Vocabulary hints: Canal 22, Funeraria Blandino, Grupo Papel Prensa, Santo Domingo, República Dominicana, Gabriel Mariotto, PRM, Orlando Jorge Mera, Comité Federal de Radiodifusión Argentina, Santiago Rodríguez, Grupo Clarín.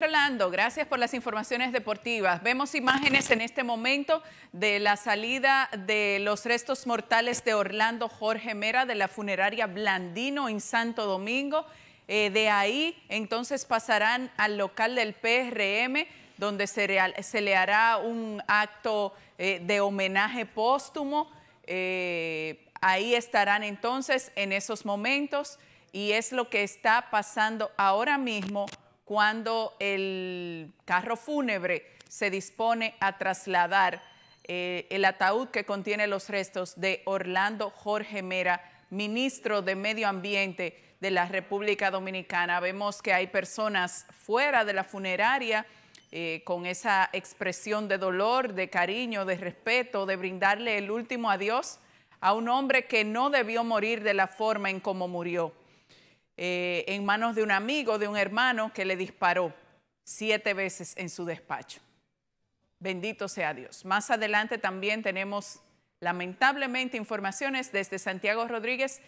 Orlando, gracias por las informaciones deportivas. Vemos imágenes en este momento de la salida de los restos mortales de Orlando Jorge Mera de la funeraria Blandino en Santo Domingo. De ahí entonces pasarán al local del PRM, donde se le hará un acto de homenaje póstumo. Ahí estarán entonces en esos momentos y es lo que está pasando ahora mismo, cuando el carro fúnebre se dispone a trasladar el ataúd que contiene los restos de Orlando Jorge Mera, ministro de Medio Ambiente de la República Dominicana. Vemos que hay personas fuera de la funeraria con esa expresión de dolor, de cariño, de respeto, de brindarle el último adiós a un hombre que no debió morir de la forma en cómo murió. En manos de un amigo, de un hermano que le disparó 7 veces en su despacho. Bendito sea Dios. Más adelante también tenemos lamentablemente informaciones desde Santiago Rodríguez.